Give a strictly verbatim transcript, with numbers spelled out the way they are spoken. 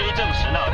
推证实了。